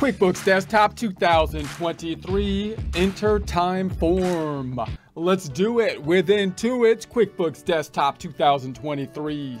QuickBooks Desktop 2023, enter time form. Let's do it with Intuit's QuickBooks Desktop 2023.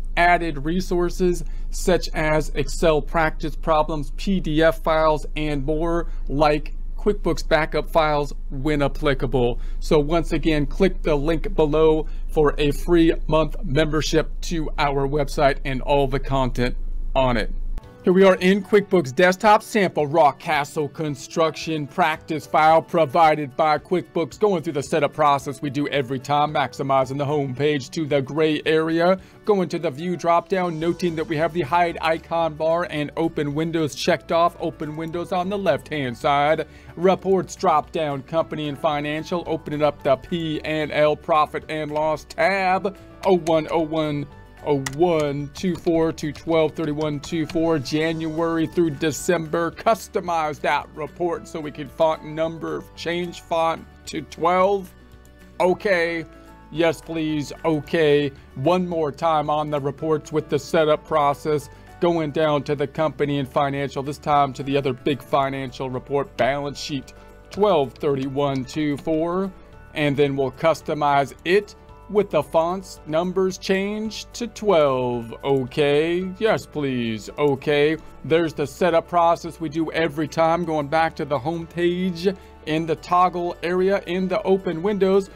added resources such as Excel practice problems, PDF files, and more, like QuickBooks backup files when applicable. So once again, click the link below for a free month membership to our website and all the content on it. Here we are in QuickBooks Desktop, sample Rock Castle Construction practice file provided by QuickBooks. Going through the setup process we do every time, maximizing the home page to the gray area, going to the view dropdown, noting that we have the hide icon bar and open windows checked off, open windows on the left-hand side, reports dropdown, company and financial, opening up the P&L profit and loss tab, 01/01/24 to 12/31/24, January through December. Customize that report so we can font number, change font to 12. Okay, yes please, okay. One more time on the reports with the setup process, going down to the company and financial, this time to the other big financial report, balance sheet 12/31/24, and then we'll customize it with the fonts, numbers change to 12, okay, yes please, okay. There's the setup process we do every time, going back to the home page, in the toggle area, in the open windows.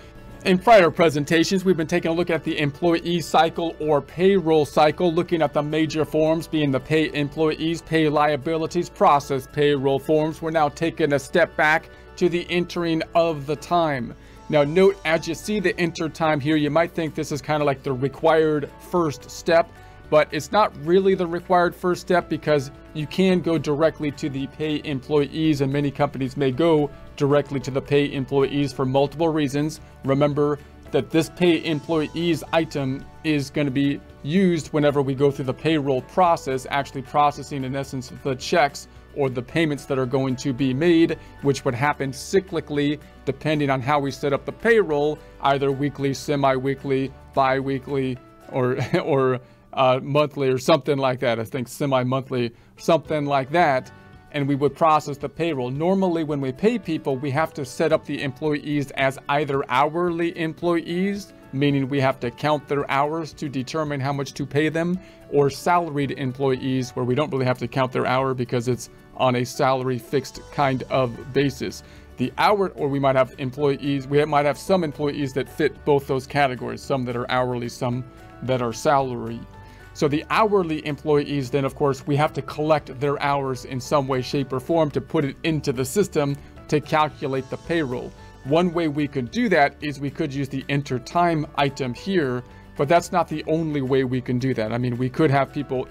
In prior presentations, we've been taking a look at the employee cycle or payroll cycle, looking at the major forms being the pay employees, pay liabilities, process payroll forms. We're now taking a step back to the entering of the time. Now note, as you see the enter time here, you might think this is kind of like the required first step, but it's not really the required first step because you can go directly to the pay employees, and many companies may go directly to the pay employees for multiple reasons. Remember that this pay employees item is going to be used whenever we go through the payroll process, actually processing in essence the checks or the payments that are going to be made, which would happen cyclically depending on how we set up the payroll, either weekly, semi-weekly, bi-weekly, or monthly, or something like that. I think semi-monthly, something like that. And we would process the payroll. Normally when we pay people, we have to set up the employees as either hourly employees, meaning we have to count their hours to determine how much to pay them, or salaried employees, where we don't really have to count their hour because it's on a salary fixed kind of basis. The hour, or we might have employees, we might have some employees that fit both those categories, some that are hourly, some that are salary. So the hourly employees, then of course, we have to collect their hours in some way, shape, or form to put it into the system to calculate the payroll. One way we could do that is we could use the enter time item here, but that's not the only way we can do that. I mean, we could have people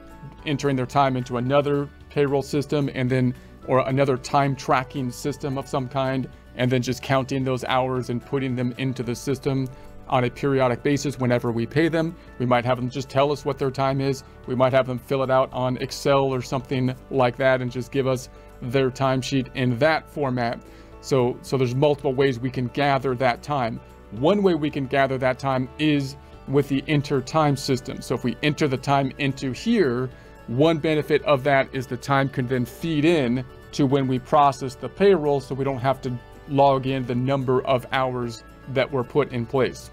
entering their time into another payroll system and then, or another time tracking system of some kind, and then just counting those hours and putting them into the system on a periodic basis whenever we pay them. We might have them just tell us what their time is. We might have them fill it out on Excel or something like that and just give us their timesheet in that format. So there's multiple ways we can gather that time. One way we can gather that time is with the enter time system. So if we enter the time into here, one benefit of that is the time can then feed in to when we process the payroll, so we don't have to log in the number of hours that were put in place.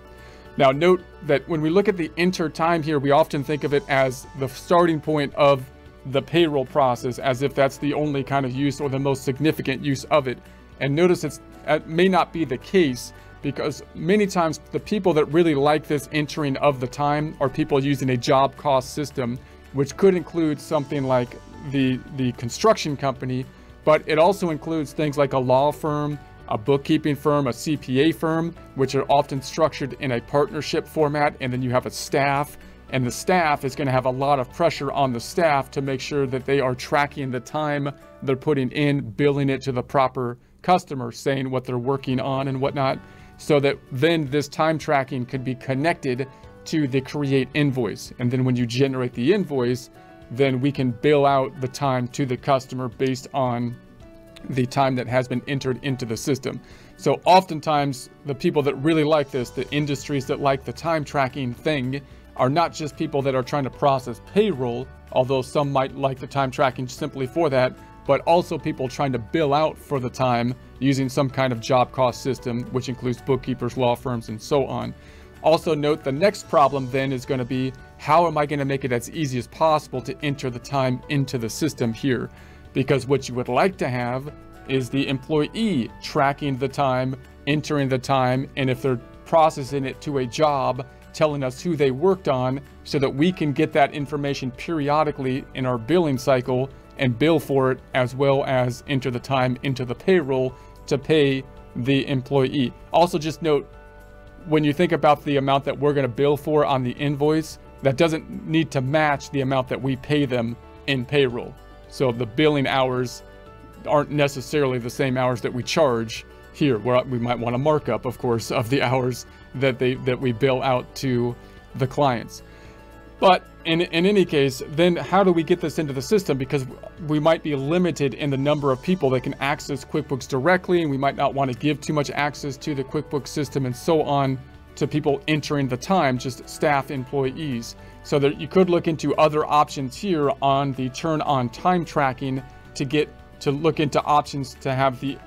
Now note that when we look at the enter time here, we often think of it as the starting point of the payroll process, as if that's the only kind of use or the most significant use of it. And notice it may not be the case, because many times the people that really like this entering of the time are people using a job cost system, which could include something like the construction company, but it also includes things like a law firm, a bookkeeping firm, a CPA firm, which are often structured in a partnership format. And then you have a staff, and the staff is going to have a lot of pressure on the staff to make sure that they are tracking the time they're putting in, billing it to the proper customer, saying what they're working on and whatnot. so that then this time tracking could be connected to the create invoice. And then when you generate the invoice, then we can bill out the time to the customer based on the time that has been entered into the system. So oftentimes the people that really like this, the industries that like the time tracking thing, are not just people that are trying to process payroll, although some might like the time tracking simply for that, but also people trying to bill out for the time using some kind of job cost system, which includes bookkeepers, law firms, and so on. Also note, the next problem then is going to be, how am I going to make it as easy as possible to enter the time into the system here? Because what you would like to have is the employee tracking the time, entering the time, and if they're processing it to a job, telling us who they worked on so that we can get that information periodically in our billing cycle and bill for it, as well as enter the time into the payroll to pay the employee. Also just note, when you think about the amount that we're going to bill for on the invoice, that doesn't need to match the amount that we pay them in payroll. So the billing hours aren't necessarily the same hours that we charge here, where we might want a markup, of course, of the hours that we bill out to the clients. But in any case, then how do we get this into the system? Because we might be limited in the number of people that can access QuickBooks directly, and we might not want to give too much access to the QuickBooks system and so on to people entering the time, just staff employees. So that you could look into other options here on the turn on time tracking to get to look into options to have the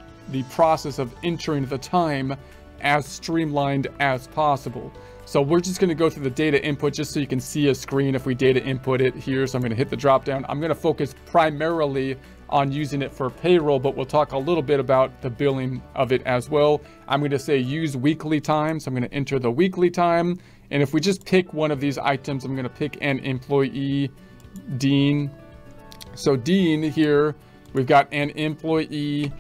process of entering the time as streamlined as possible. So we're just going to go through the data input just so you can see a screen if we data input it here. So I'm going to hit the drop down. I'm going to focus primarily on using it for payroll, but we'll talk a little bit about the billing of it as well. I'm going to say use weekly time. So I'm going to enter the weekly time. And if we just pick one of these items, I'm going to pick an employee, Dean. So Dean here, we've got an employee,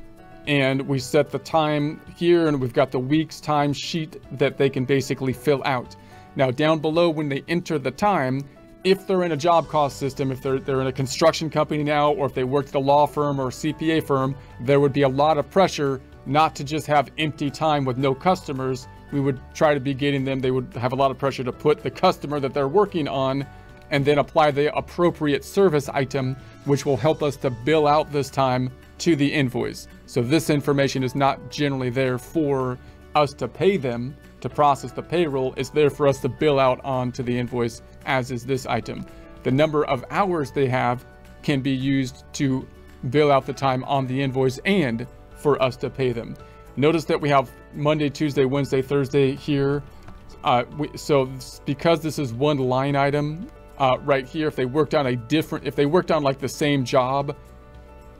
and we set the time here, and we've got the week's time sheet that they can basically fill out. Now down below, when they enter the time, if they're in a job cost system, if they're in a construction company now, or if they worked at a law firm or a CPA firm, there would be a lot of pressure not to just have empty time with no customers. We would try to be getting them, they would have a lot of pressure to put the customer that they're working on and then apply the appropriate service item, which will help us to bill out this time to the invoice. So this information is not generally there for us to pay them to process the payroll. It's there for us to bill out onto the invoice, as is this item. The number of hours they have can be used to bill out the time on the invoice and for us to pay them. Notice that we have Monday, Tuesday, Wednesday, Thursday here. So because this is one line item right here, if they worked on like the same job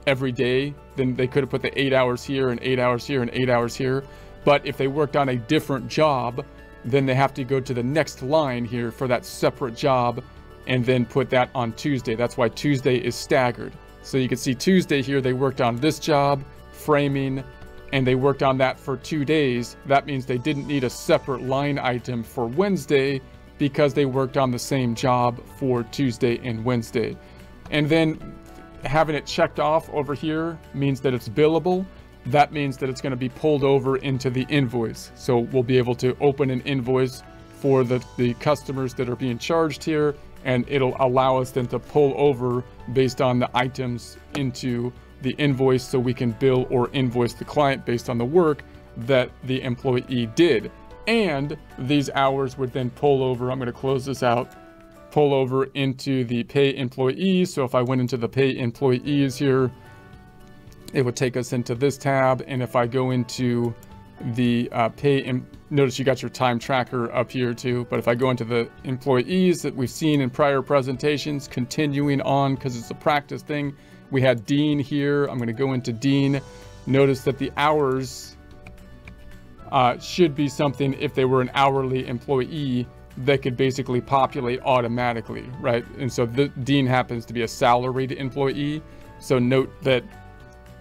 every day, then they could have put the 8 hours here and 8 hours here and 8 hours here. But if they worked on a different job, then they have to go to the next line here for that separate job and then put that on Tuesday. That's why Tuesday is staggered. So you can see Tuesday here, they worked on this job, framing, and they worked on that for 2 days. That means they didn't need a separate line item for Wednesday because they worked on the same job for Tuesday and Wednesday. And then having it checked off over here means that it's billable. That means that it's going to be pulled over into the invoice. So we'll be able to open an invoice for the customers that are being charged here, and it'll allow us then to pull over based on the items into the invoice so we can bill or invoice the client based on the work that the employee did. And these hours would then pull over. I'm going to close this out. Pull over into the pay employees. So if I went into the pay employees here, it would take us into this tab. And if I go into the notice you got your time tracker up here too. But if I go into the employees that we've seen in prior presentations, continuing on because it's a practice thing, we had Dean here. I'm going to go into Dean. Notice that the hours should be something, if they were an hourly employee, that could basically populate automatically, right? And so the Dean happens to be a salaried employee. So note that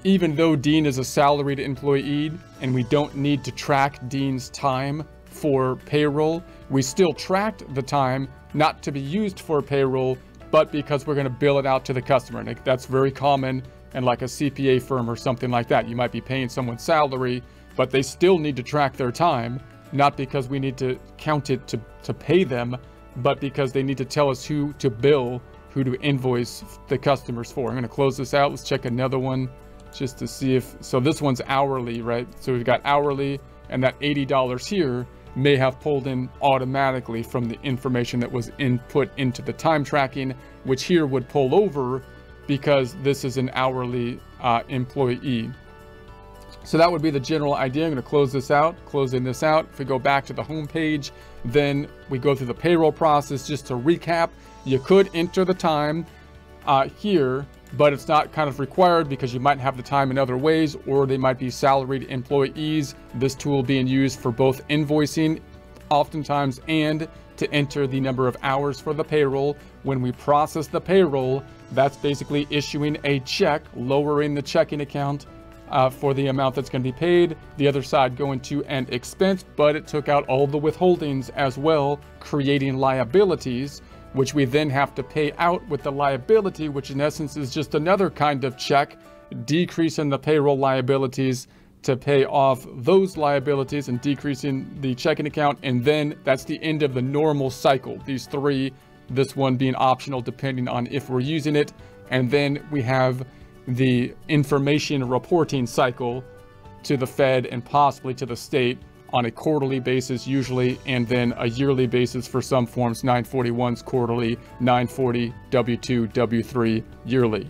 even though Dean is a salaried employee and we don't need to track Dean's time for payroll, we still tracked the time not to be used for payroll, but because we're going to bill it out to the customer. And that's very common in like a CPA firm or something like that. You might be paying someone's salary, but they still need to track their time, not because we need to count it to pay them, but because they need to tell us who to bill, who to invoice the customers for. I'm gonna close this out. Let's check another one just to see if, so this one's hourly, right? So we've got hourly, and that $80 here may have pulled in automatically from the information that was input into the time tracking, which here would pull over because this is an hourly employee. So that would be the general idea. I'm going to close this out, closing this out. If we go back to the home page, then we go through the payroll process. Just to recap, you could enter the time here, but it's not kind of required because you might have the time in other ways, or they might be salaried employees. This tool being used for both invoicing oftentimes and to enter the number of hours for the payroll. When we process the payroll, that's basically issuing a check, lowering the checking account for the amount that's going to be paid. The other side going to an expense, but it took out all the withholdings as well, creating liabilities, which we then have to pay out with the liability, which in essence is just another kind of check, decreasing the payroll liabilities to pay off those liabilities and decreasing the checking account. And then that's the end of the normal cycle. These three, this one being optional depending on if we're using it. And then we have the information reporting cycle to the Fed and possibly to the state on a quarterly basis usually, and then a yearly basis for some forms, 941s quarterly, 940, W2, W3 yearly.